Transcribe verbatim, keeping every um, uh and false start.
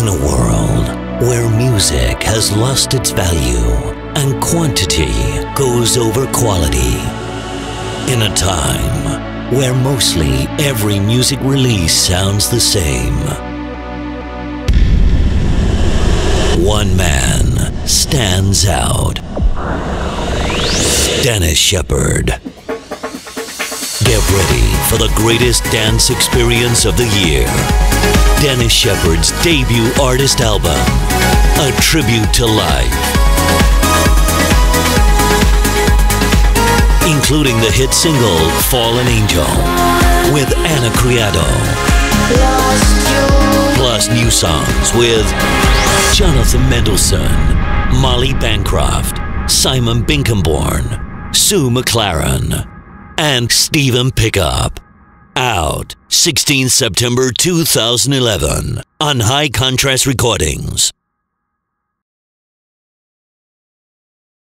In a world where music has lost its value and quantity goes over quality. In a time where mostly every music release sounds the same. One man stands out. Dennis Sheperd. Get ready for the greatest dance experience of the year. Dennis Sheperd's debut artist album, A Tribute to Life. Including the hit single, Fallen Angel, with Anna Criado. Plus new songs with Jonathan Mendelssohn, Molly Bancroft, Simon Binkenborn, Sue McLaren, and Stephen Pickup. Out sixteenth September two thousand eleven on High Contrast Recordings.